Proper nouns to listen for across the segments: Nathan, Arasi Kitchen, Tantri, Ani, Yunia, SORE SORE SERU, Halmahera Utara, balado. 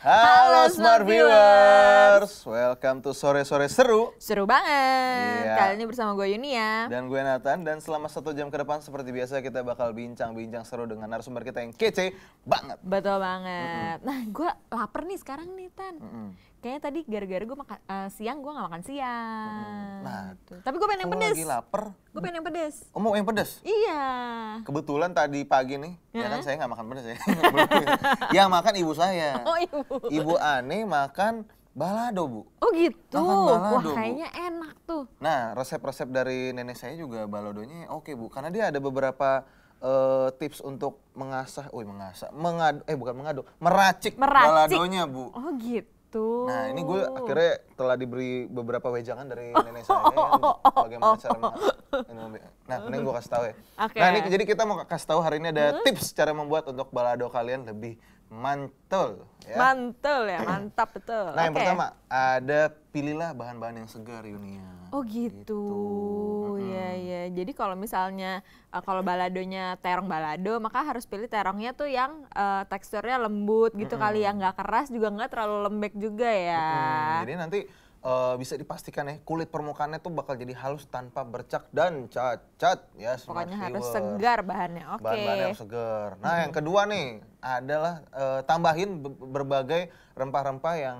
Halo Smart Viewers, welcome to sore-sore seru. Seru banget, iya. Kali ini bersama gue Yunia. Dan gue Nathan, dan selama 1 jam ke depan seperti biasa kita bakal bincang-bincang seru dengan narasumber kita yang kece banget. Betul banget, nah gue lapar nih sekarang nih Tan. Kayaknya tadi gara-gara gue makan siang, gue gak makan siang. Nah, tapi gue pengen yang pedes. Lagi lapar. Gue pengen yang pedes. Oh, mau yang pedes? Iya. Kebetulan tadi pagi nih, ya kan saya gak makan pedes ya. Yang makan ibu saya. Oh, ibu. Ibu Ani makan balado, Bu. Oh gitu? Makan balado. Wah, kayaknya enak tuh. Nah, resep-resep dari nenek saya juga baladonya oke, Bu. Karena dia ada beberapa tips untuk meracik baladonya, Bu. Oh gitu. Tuh. Nah ini gue akhirnya telah diberi beberapa wejangan dari nenek saya bagaimana cara membuat. Nah mending gue kasih tahu ya. Okay. Nah ini jadi kita mau kasih tahu hari ini ada tips cara membuat untuk balado kalian lebih mantul. Ya. Mantul ya, mantap betul. Nah yang pertama ada pilihlah bahan-bahan yang segar Yunia. Oh gitu. Ya ya. Jadi kalau misalnya kalau baladonya terong balado, maka harus pilih terongnya tuh yang teksturnya lembut gitu kali, yang nggak keras juga nggak terlalu lembek juga ya. Jadi nanti bisa dipastikan ya kulit permukaannya tuh bakal jadi halus tanpa bercak dan cacat ya. Pokoknya harus segar bahannya. Oke. Bahan-bahannya harus segar. Nah yang kedua nih adalah tambahin berbagai rempah-rempah yang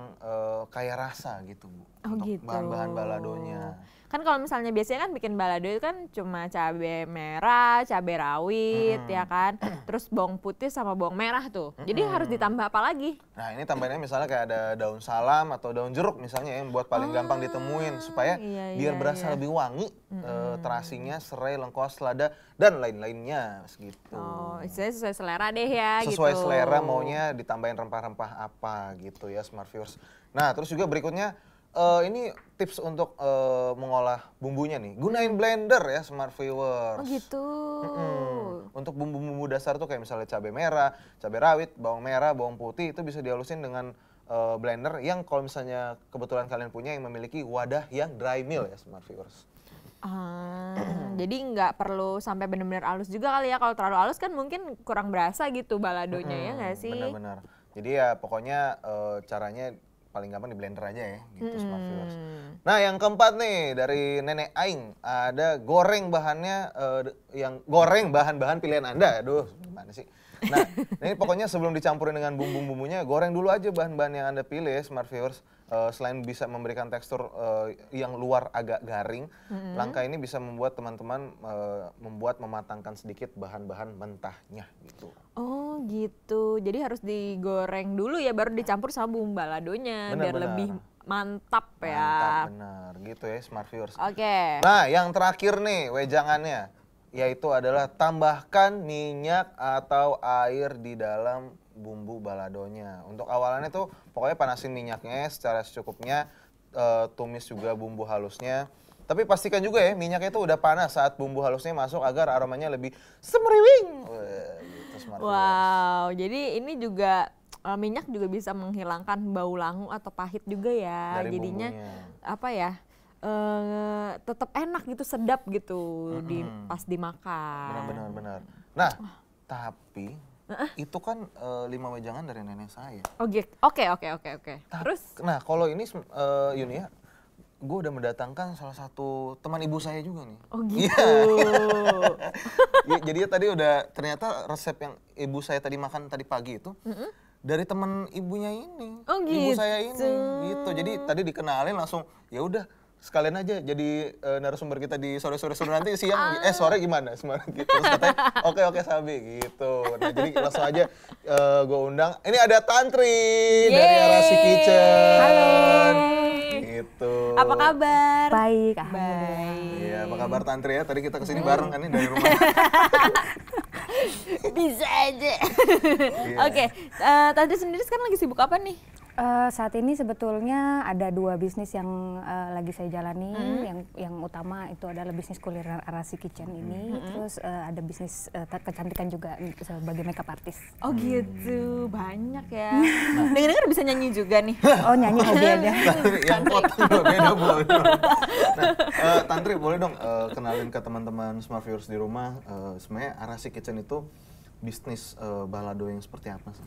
kaya rasa gitu Bu. Oh untuk gitu. Bahan-bahan baladonya. Kan kalau misalnya biasanya kan bikin balado itu kan cuma cabai merah, cabai rawit ya kan. Terus bawang putih sama bawang merah tuh. Jadi harus ditambah apa lagi? Nah ini tambahinnya misalnya kayak ada daun salam atau daun jeruk misalnya yang buat paling gampang ditemuin supaya biar berasa lebih wangi, terasinya, serai, lengkuas, selada dan lain-lainnya gitu. Oh, sesuai selera deh ya. Sesuai gitu. Selera maunya ditambahin rempah-rempah apa gitu ya Smart Viewers. Nah terus juga berikutnya ini tips untuk mengolah bumbunya nih. Gunain blender ya Smart Viewers. Oh gitu. Untuk bumbu-bumbu dasar tuh kayak misalnya cabai merah, cabai rawit, bawang merah, bawang putih itu bisa dihalusin dengan blender yang kalau misalnya kebetulan kalian punya yang memiliki wadah yang dry mill ya Smart Viewers. Jadi nggak perlu sampai benar-benar halus juga kali ya, kalau terlalu halus kan mungkin kurang berasa gitu baladonya ya nggak sih? Benar-benar. Jadi ya pokoknya caranya paling gampang di blender aja ya gitu Smart Viewers. Nah yang keempat nih dari nenek Aing ada goreng bahannya yang goreng bahan-bahan pilihan Anda. Aduh gimana sih? Nah ini pokoknya sebelum dicampurin dengan bumbu-bumbunya goreng dulu aja bahan-bahan yang Anda pilih ya, Smart Viewers. Selain bisa memberikan tekstur yang luar agak garing, langkah ini bisa membuat teman-teman mematangkan sedikit bahan-bahan mentahnya gitu. Oh gitu, jadi harus digoreng dulu ya baru dicampur sama bumbu baladonya biar lebih mantap ya. Mantap bener gitu ya Smart Viewers. Oke. Nah yang terakhir nih wejangannya yaitu adalah tambahkan minyak atau air di dalam bumbu baladonya. Untuk awalannya tuh pokoknya panasin minyaknya secara secukupnya, tumis juga bumbu halusnya. Tapi pastikan juga ya minyaknya itu udah panas saat bumbu halusnya masuk agar aromanya lebih semriwing. Wow, jadi ini juga minyak juga bisa menghilangkan bau langu atau pahit juga ya. Dari jadinya bumbunya. Apa ya? Tetap enak gitu, sedap gitu pas dimakan. Benar. Nah, tapi itu kan 5 wejangan dari nenek saya. Oke. Terus? Nah kalau ini Yunia, gue udah mendatangkan salah satu teman ibu saya juga nih. Oh gitu. Ya, jadi tadi udah ternyata resep yang ibu saya tadi makan tadi pagi itu dari teman ibunya ini. Oh gitu. Ibu saya ini gitu. Jadi tadi dikenalin langsung ya udah. Sekalian aja jadi narasumber kita di sore-sore nanti siang sore gimana semalam gitu. Terus katanya oke Sabi gitu. Nah jadi langsung aja gue undang. Ini ada Tantri dari Arasi Kitchen. Halo. Gitu. Apa kabar? Baik. Iya, apa kabar Tantri ya? Tadi kita kesini bareng kan ini dari rumah. Bisa aja. Oke, Tantri sendiri sekarang lagi sibuk apa nih? Saat ini sebetulnya ada 2 bisnis yang lagi saya jalani. Yang utama itu adalah bisnis kuliner Arasi Kitchen ini. Terus ada bisnis kecantikan juga sebagai makeup artist. Oh gitu, banyak ya. Dengar-dengar bisa nyanyi juga nih. Oh nyanyi hobi aja. Yang potong beda boleh. Tantri boleh dong kenalin ke teman-teman Smart Viewers di rumah. Sebenarnya Arasi Kitchen itu bisnis balado yang seperti apa sih?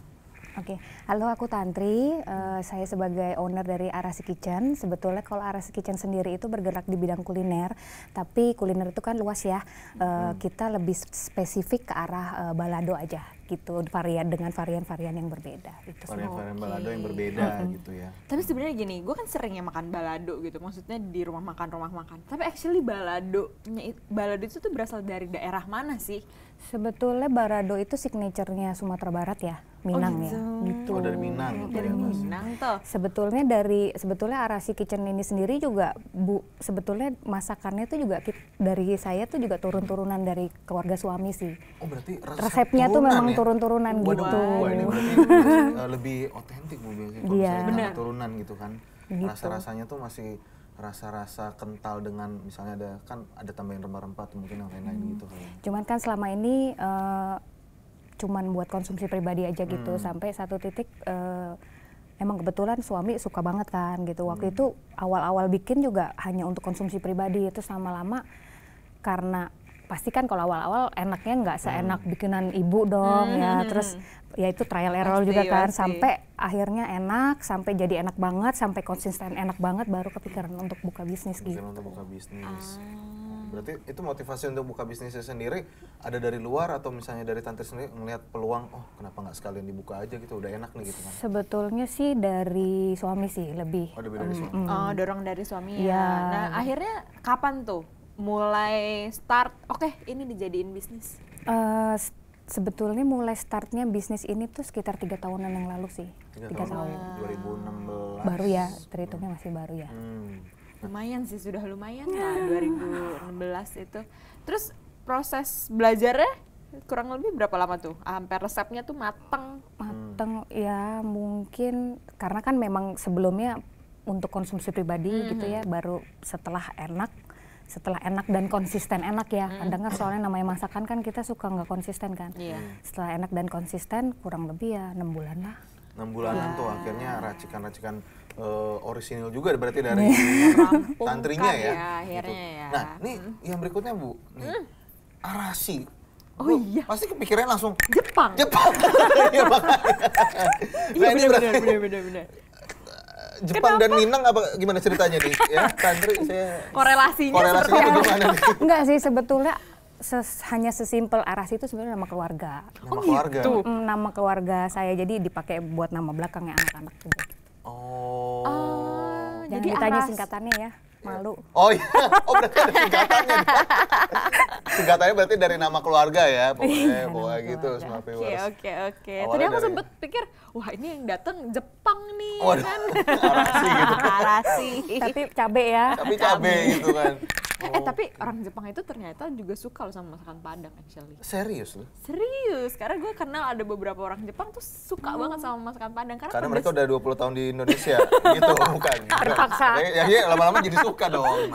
Oke, halo aku Tantri, saya sebagai owner dari Arasi Kitchen. Sebetulnya kalau Arasi Kitchen sendiri itu bergerak di bidang kuliner, tapi kuliner itu kan luas ya, kita lebih spesifik ke arah balado aja gitu, dengan varian-varian yang berbeda. Varian-varian balado yang berbeda gitu ya. Tapi sebenarnya gini, gue kan seringnya makan balado gitu, maksudnya di rumah makan. Tapi actually balado itu tuh berasal dari daerah mana sih? Sebetulnya balado itu signaturenya Sumatera Barat ya. Minang ya, gitu. Oh, dari Minang. Dari Minang tuh. Sebetulnya Arasi Kitchen ini sendiri juga sebetulnya masakannya itu juga dari saya tuh juga turun-turunan dari keluarga suami sih. Oh, berarti resepnya tuh memang ya? Turun-turunan gitu. Wah, ini berarti lebih otentik mobilnya kalau misalnya turunan gitu kan. Gitu. Rasa-rasanya tuh masih rasa-rasa kental dengan misalnya ada tambahan rempah-rempah atau mungkin yang lain-lain gitu kan. Cuman kan selama ini cuman buat konsumsi pribadi aja gitu, sampai satu titik emang kebetulan suami suka banget kan gitu. Waktu itu awal-awal bikin juga hanya untuk konsumsi pribadi, itu lama-lama karena pasti kan kalau awal-awal enaknya nggak seenak bikinan ibu dong ya, terus ya itu trial error pasti, juga kan sampai akhirnya enak, sampai jadi enak banget, sampai konsisten enak banget, baru kepikiran untuk buka bisnis gitu. Untuk buka bisnis. Berarti itu motivasi untuk buka bisnisnya sendiri ada dari luar atau misalnya dari Tantri sendiri ngelihat peluang, oh kenapa nggak sekalian dibuka aja gitu, udah enak nih gitu kan? Sebetulnya sih dari suami sih lebih. Oh, dari suami. Oh, dorong dari suami ya. Nah akhirnya kapan tuh mulai start, oke ini dijadiin bisnis? Sebetulnya mulai startnya bisnis ini tuh sekitar 3 tahunan yang lalu sih. 3 tahun. 2016. Baru ya, terhitungnya masih baru ya. Lumayan sih, sudah lumayan lah 2016 itu. Terus proses belajarnya kurang lebih berapa lama tuh? Sampai resepnya tuh mateng? Mateng ya mungkin, karena kan memang sebelumnya untuk konsumsi pribadi gitu ya, baru setelah enak dan konsisten enak ya. Kadang kan soalnya namanya masakan kan kita suka nggak konsisten kan. Setelah enak dan konsisten kurang lebih ya 6 bulan lah. 6 bulanan tuh akhirnya racikan-racikan orisinil juga berarti dari Tantrinya ya. Akhirnya gitu. Ya. Nah, ini yang berikutnya Bu, nih Arasi. Oh iya. Pasti kepikiran langsung Jepang. Iya benar. Jepang. Kenapa? Dan Minang apa gimana ceritanya nih? Ya, Tantri saya korelasinya itu gimana nih? Enggak sih, sebetulnya hanya sesimpel Arasi itu sebenarnya nama keluarga. Nama keluarga. Gitu. Nama keluarga saya, jadi dipakai buat nama belakangnya anak-anak juga. Oh. Jadi ditanya singkatannya ya, malu. Oh iya. Oh berarti ada singkatannya. Singkatannya berarti dari nama keluarga ya, pokoknya gitu sama viewers. Oke. Tadi aku sempet pikir, wah ini yang datang Jepang nih kan. Arasi gitu. Arasi. Tapi cabe ya. Tapi cabe gitu kan. Tapi orang Jepang itu ternyata juga suka loh sama masakan Padang actually. Serius loh? Serius, karena gue kenal ada beberapa orang Jepang tuh suka banget sama masakan Padang. Karena mereka udah 20 tahun di Indonesia gitu, bukan? Terpaksa. Ya lama-lama jadi suka dong.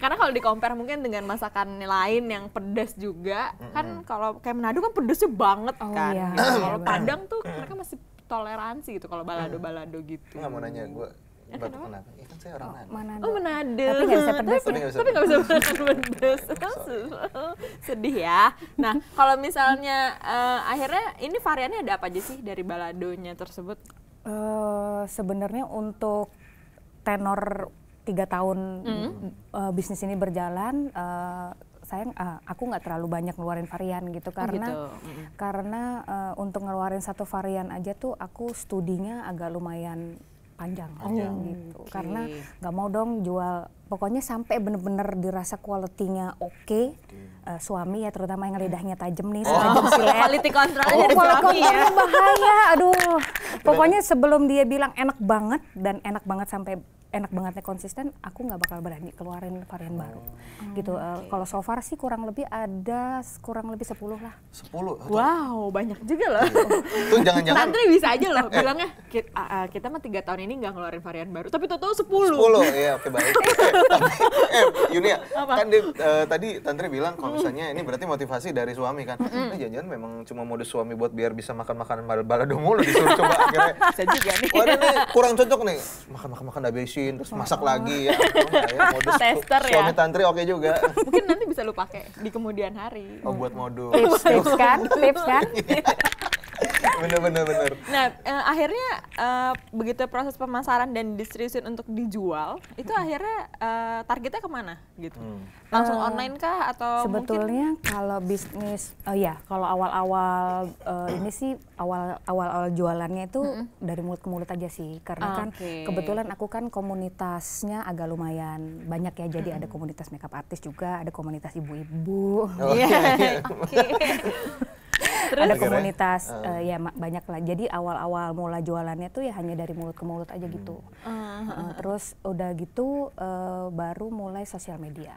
Karena kalau di-compare mungkin dengan masakan lain yang pedas juga, kan kalau kayak Manado kan pedasnya banget kan. Kalau Padang tuh mereka masih toleransi gitu, kalau balado-balado gitu. Nggak mau nanya gue. Kenapa? Ya kan saya orang Manado. Oh Manado. Tapi nggak bisa pedas ya? Tapi nggak bisa pedas. Sedih ya. Nah kalau misalnya akhirnya ini variannya ada apa aja sih dari baladonya tersebut? Sebenarnya untuk tenor 3 tahun bisnis ini berjalan, aku nggak terlalu banyak ngeluarin varian gitu karena untuk ngeluarin satu varian aja tuh aku studinya agak lumayan panjang gitu, karena nggak mau dong jual, pokoknya sampai bener-bener dirasa kualitinya oke. Suami ya terutama yang lidahnya tajam nih, quality controlnya dari suami ya, bahaya, aduh. Pokoknya sebelum dia bilang enak banget dan enak banget sampai enak bangetnya konsisten, aku nggak bakal berani keluarin varian baru gitu. Kalau so far sih kurang lebih 10 lah. 10? Wow, banyak juga loh. Itu jangan-jangan Tantri bisa aja loh bilangnya kita mah 3 tahun ini nggak ngeluarin varian baru, tapi tau-tau 10. 10, iya oke baik. Yunia, kan tadi Tantri bilang kalau misalnya ini berarti motivasi dari suami kan. Nah jangan-jangan memang cuma mode suami buat biar bisa makan makanan balado mulu disuruh coba akhirnya. Bisa juga nih. Waduh nih kurang cocok nih, makan habis terus masak lagi ya, modus tester ya. Suami Tantri oke juga. Mungkin nanti bisa lu pakai di kemudian hari. Oh buat modus. Tips kan? Bener. Nah, akhirnya begitu proses pemasaran dan distribusi untuk dijual, itu akhirnya targetnya kemana gitu? Langsung online kah atau sebetulnya mungkin? Kalau bisnis, ya kalau awal-awal ini sih awal-awal jualannya itu dari mulut ke mulut aja sih, karena kan kebetulan aku kan komunitasnya agak lumayan banyak ya, jadi ada komunitas makeup artis juga, ada komunitas ibu-ibu. Terus? Ada komunitas ya banyak lah. Jadi awal-awal mula jualannya tuh ya hanya dari mulut ke mulut aja gitu. Terus udah gitu baru mulai sosial media.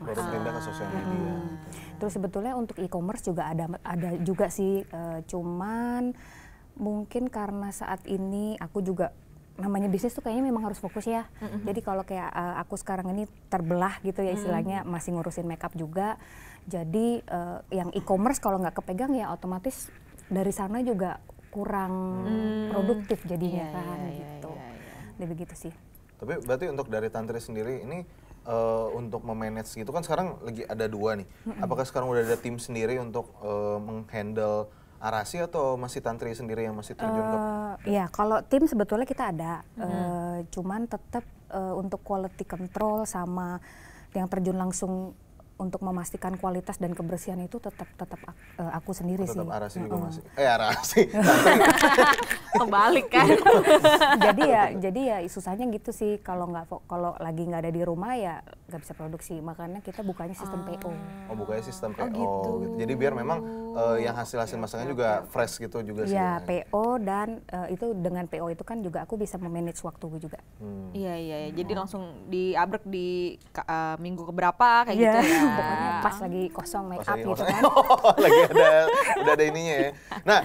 Baru pindah ke sosial media. Terus sebetulnya untuk e-commerce juga ada juga sih, cuman mungkin karena saat ini aku juga namanya bisnis tuh kayaknya memang harus fokus ya. Jadi kalau kayak aku sekarang ini terbelah gitu ya istilahnya, masih ngurusin makeup juga. Jadi yang e-commerce kalau nggak kepegang ya otomatis dari sana juga kurang produktif jadinya gitu. Jadi begitu sih. Tapi berarti untuk dari Tantri sendiri ini untuk memanage gitu kan sekarang lagi ada dua nih. Apakah sekarang udah ada tim sendiri untuk menghandle Arasi atau masih Tantri sendiri yang masih terjun ke? Ya, kalau tim sebetulnya kita ada, cuman tetap untuk quality control sama yang terjun langsung untuk memastikan kualitas dan kebersihan itu tetap aku sendiri sih. Tetap Arasi juga masih. Arasi. Kebalik kan. jadi ya susahnya gitu sih, kalau lagi nggak ada di rumah ya nggak bisa produksi. Makanya kita bukanya sistem PO. Oh, bukanya sistem PO. Gitu. Jadi biar memang yang hasil masakannya juga fresh gitu juga sih. Iya, PO dan itu dengan PO itu kan juga aku bisa memanage waktu juga. Iya. Jadi langsung diabrek di minggu keberapa kayak gitu ya. Pokoknya pas lagi kosong make up gitu kan. Lagi ada udah ada ininya ya. Nah,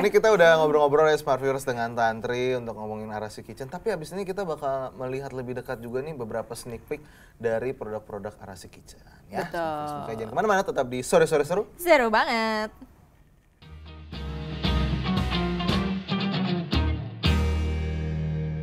ini kita udah ngobrol-ngobrol ya Smart Viewers dengan Tantri untuk ngomongin Arasi Kitchen. Tapi abis ini kita bakal melihat lebih dekat juga nih beberapa sneak peek dari produk-produk Arasi Kitchen. Ya, betul. Jangan kemana-mana, tetap di Sore Seru. Seru banget.